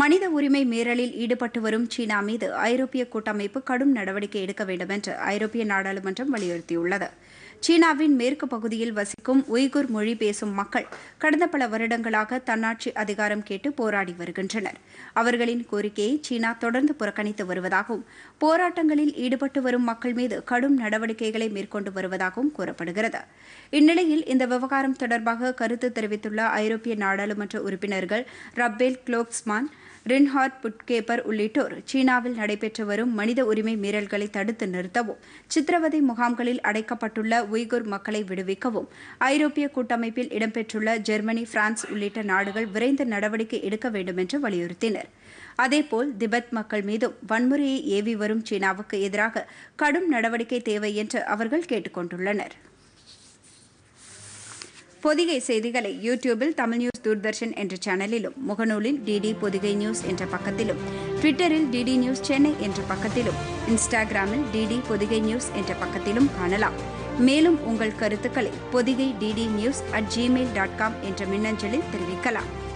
மனித உரிமை மீறலில் ஈடுபட்டு வரும் சீனா மீது ஐரோப்பிய கூட்டமைப்பு கடும் நடவடிக்கை எடுக்க வேண்டும் என்று ஐரோப்பிய நாடாளுமன்றம் வலியுறுத்தியுள்ளது. சீனாவின் மேற்கு பகுதியில் வசிக்கும் உய்குர் மொழி பேசும் மக்கள் கடந்த பல வருடங்களாக தன்னாட்சி அதிகாரம் கேட்டு போராடி வருகின்றனர். அவர்களின் கோரிக்கையை சீனா தொடர்ந்து புறக்கணித்து வருவதாகவும் போராட்டங்களில் ஈடுபட்டு வரும் மக்கள் மீது கடும் நடவடிக்கைகளை மேற்கொண்டு வருவதாகவும் கூறப்படுகிறது. இந்நிலையில் இந்த விவகாரம் தொடர்பாக கருத்து தெரிவித்துள்ள ஐரோப்பிய நாடாளுமன்ற உறுப்பினர்கள் ரப்பேல் க்ளோக்ஸ்மான், ரின்ஹார்ட் புட்கேப்பர் உள்ளிட்டோர் சீனாவில் நடைபெற்று வரும் மனித உரிமை மீறல்களை தடுத்து நிறுத்தவும், சித்திரவதை முகாம்களில் அடைக்கப்பட்டுள்ள உய்குர் மக்களை விடுவிக்கவும் ஐரோப்பிய கூட்டமைப்பில் இடம்பெற்றுள்ள ஜெர்மனி, பிரான்ஸ் உள்ளிட்ட நாடுகள் விரைந்து நடவடிக்கை எடுக்க வேண்டும் என்று வலியுறுத்தினர். அதேபோல் திபெத் மக்கள் மீதும் வன்முறையை ஏவி வரும் சீனாவுக்கு எதிராக கடும் நடவடிக்கை தேவை என்று அவர்கள் கேட்டுக் கொண்டுள்ளனர். பொதிகை செய்திகளை யூடியூபில் தமிழ் நியூஸ் தூர்தர்ஷன் என்ற சேனலிலும், முகநூலில் டிடி பொதிகை நியூஸ் என்ற பக்கத்திலும், ட்விட்டரில் டிடி நியூஸ் சென்னை என்ற பக்கத்திலும், இன்ஸ்டாகிராமில் டிடி பொதிகை நியூஸ் என்ற பக்கத்திலும் காணலாம். மேலும் உங்கள் கருத்துக்களை பொதிகை டிடி நியூஸ் @gmail.com என்ற மின்னஞ்சலில் தெரிவிக்கலாம்.